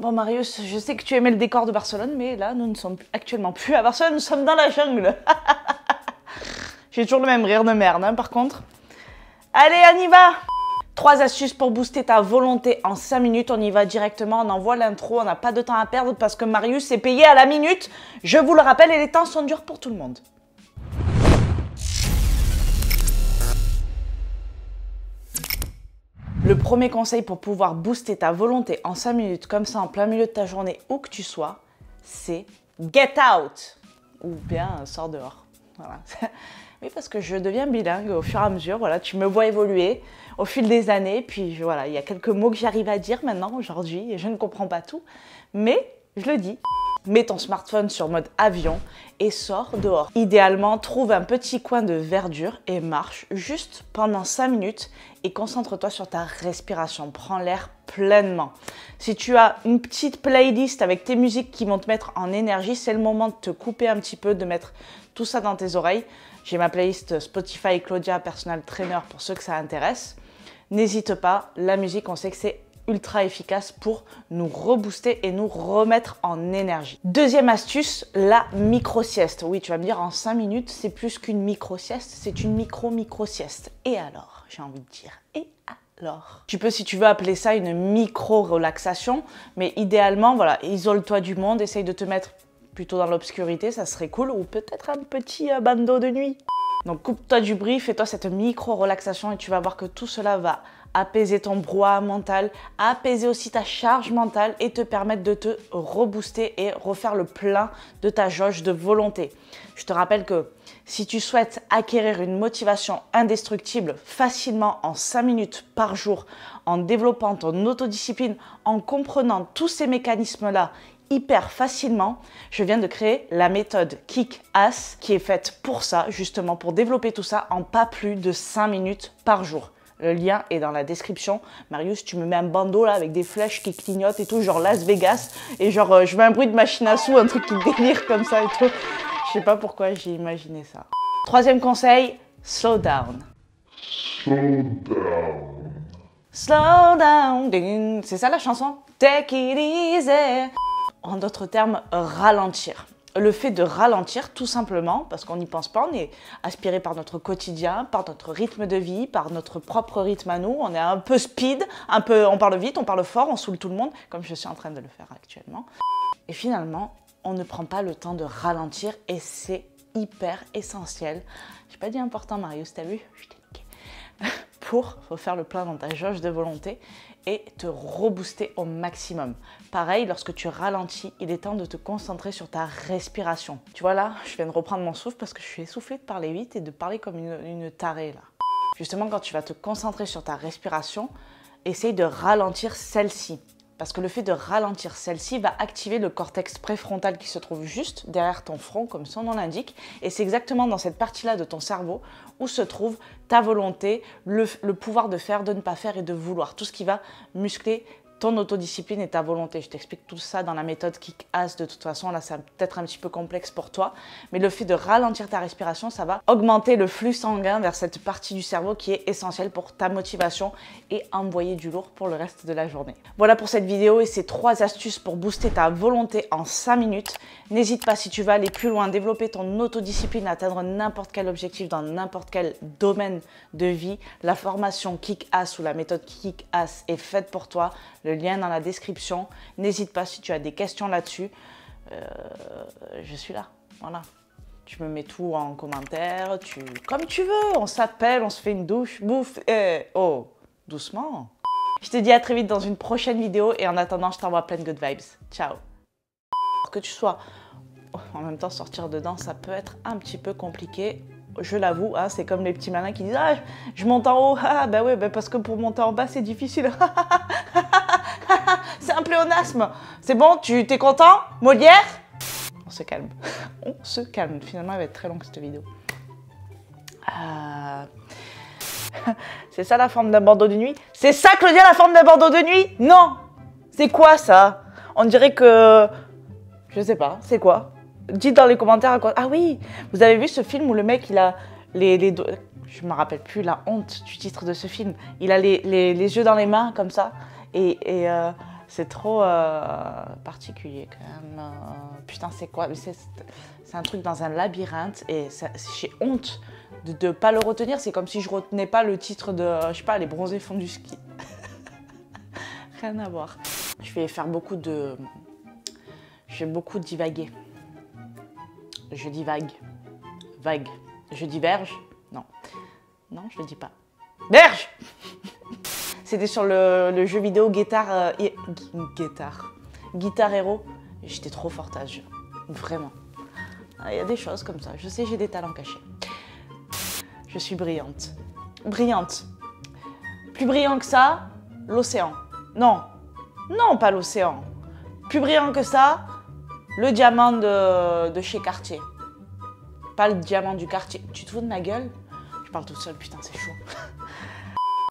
Bon Marius, je sais que tu aimais le décor de Barcelone, mais là, nous ne sommes actuellement plus à Barcelone, nous sommes dans la jungle. J'ai toujours le même rire de merde, hein, par contre. Allez, on y va. 3 astuces pour booster ta volonté en 5 minutes. On y va directement, on envoie l'intro, on n'a pas de temps à perdre parce que Marius est payé à la minute. Je vous le rappelle, et les temps sont durs pour tout le monde. Le premier conseil pour pouvoir booster ta volonté en 5 minutes, comme ça en plein milieu de ta journée, où que tu sois, c'est get out. Ou bien sors dehors. Voilà. Oui, parce que je deviens bilingue au fur et à mesure, voilà, tu me vois évoluer au fil des années, puis voilà, il y a quelques mots que j'arrive à dire maintenant, aujourd'hui, et je ne comprends pas tout, mais je le dis. Mets ton smartphone sur mode avion et sors dehors. Idéalement, trouve un petit coin de verdure et marche juste pendant 5 minutes et concentre-toi sur ta respiration, prends l'air pleinement. Si tu as une petite playlist avec tes musiques qui vont te mettre en énergie, c'est le moment de te couper un petit peu, de mettre tout ça dans tes oreilles. J'ai ma playlist Spotify Claudia Personal Trainer pour ceux que ça intéresse. N'hésite pas, la musique, on sait que c'est ultra efficace pour nous rebooster et nous remettre en énergie. Deuxième astuce, la micro-sieste. Oui, tu vas me dire, en 5 minutes, c'est plus qu'une micro-sieste, c'est une micro-micro-sieste. Et alors, j'ai envie de dire, et alors. Tu peux, si tu veux, appeler ça une micro-relaxation, mais idéalement, voilà, isole-toi du monde, essaye de te mettre plutôt dans l'obscurité, ça serait cool, ou peut-être un petit bandeau de nuit. Donc coupe-toi du bruit, fais-toi cette micro-relaxation et tu vas voir que tout cela va apaiser ton brouhaha mental, apaiser aussi ta charge mentale et te permettre de te rebooster et refaire le plein de ta jauge de volonté. Je te rappelle que si tu souhaites acquérir une motivation indestructible facilement en 5 minutes par jour, en développant ton autodiscipline, en comprenant tous ces mécanismes-là, hyper facilement, je viens de créer la méthode Kick Ass qui est faite pour ça, justement pour développer tout ça en pas plus de 5 minutes par jour. Le lien est dans la description. Marius, tu me mets un bandeau là avec des flèches qui clignotent et tout, genre Las Vegas, et genre je mets un bruit de machine à sous, un truc qui délire comme ça et tout. Je sais pas pourquoi j'ai imaginé ça. Troisième conseil, slow down. Slow down. Slow down. C'est ça la chanson? Take it easy. En d'autres termes, ralentir. Le fait de ralentir, tout simplement, parce qu'on n'y pense pas, on est aspiré par notre quotidien, par notre rythme de vie, par notre propre rythme à nous, on est un peu speed, un peu, on parle vite, on parle fort, on saoule tout le monde, comme je suis en train de le faire actuellement. Et finalement, on ne prend pas le temps de ralentir et c'est hyper essentiel. J'ai pas dit important, Marius, t'as vu? Je t'ai niqué. Pour faire le plein dans ta jauge de volonté et te rebooster au maximum. Pareil, lorsque tu ralentis, il est temps de te concentrer sur ta respiration. Tu vois là, je viens de reprendre mon souffle parce que je suis essoufflée de parler vite et de parler comme une tarée là. Justement, quand tu vas te concentrer sur ta respiration, essaye de ralentir celle-ci. Parce que le fait de ralentir celle-ci va activer le cortex préfrontal qui se trouve juste derrière ton front, comme son nom l'indique. Et c'est exactement dans cette partie-là de ton cerveau où se trouve ta volonté, le pouvoir de faire, de ne pas faire et de vouloir. Tout ce qui va muscler ton autodiscipline et ta volonté. Je t'explique tout ça dans la méthode Kick Ass. De toute façon, là, c'est peut-être un petit peu complexe pour toi. Mais le fait de ralentir ta respiration, ça va augmenter le flux sanguin vers cette partie du cerveau qui est essentielle pour ta motivation et envoyer du lourd pour le reste de la journée. Voilà pour cette vidéo et ces 3 astuces pour booster ta volonté en 5 minutes. N'hésite pas, si tu veux aller plus loin, développer ton autodiscipline, atteindre n'importe quel objectif dans n'importe quel domaine de vie. La formation Kick Ass ou la méthode Kick Ass est faite pour toi. Le lien dans la description. N'hésite pas si tu as des questions là-dessus. Je suis là, voilà. Tu me mets tout en commentaire, comme tu veux. On s'appelle, on se fait une douche, bouffe et... Oh, doucement. Je te dis à très vite dans une prochaine vidéo et en attendant, je t'envoie plein de good vibes. Ciao. Que tu sois... En même temps, sortir dedans, ça peut être un petit peu compliqué. Je l'avoue, hein, c'est comme les petits malins qui disent « Ah, je monte en haut, ah, bah ouais, bah parce que pour monter en bas, c'est difficile. » C'est un pléonasme. C'est bon, tu t'es content, Molière? On se calme. On se calme. Finalement, elle va être très longue, cette vidéo. C'est ça la forme d'un bandeau de nuit? C'est ça, Claudia, la forme d'un bandeau de nuit? Non! C'est quoi, ça? On dirait que... Je sais pas, c'est quoi? Dites dans les commentaires à quoi... Ah oui, vous avez vu ce film où le mec, il a les doigts... Je me rappelle plus la honte du titre de ce film. Il a les yeux dans les mains, comme ça. Et C'est trop particulier quand même. Putain, c'est quoi? C'est un truc dans un labyrinthe et j'ai honte de ne pas le retenir. C'est comme si je retenais pas le titre de, je sais pas, les bronzés font du ski. Rien à voir. Je vais faire beaucoup de... Je vais beaucoup divaguer. Je divague. Vague. Je diverge? Non. Non, je le dis pas. Berge. C'était sur le jeu vidéo Guitar Héros. J'étais trop forte à ce jeu. Vraiment. Il y a des choses comme ça. Je sais, j'ai des talents cachés. Je suis brillante. Brillante. Plus brillant que ça, l'océan. Non. Non, pas l'océan. Plus brillant que ça, le diamant de chez Cartier. Pas le diamant du Cartier. Tu te fous de ma gueule? Je parle toute seule, putain, c'est chaud.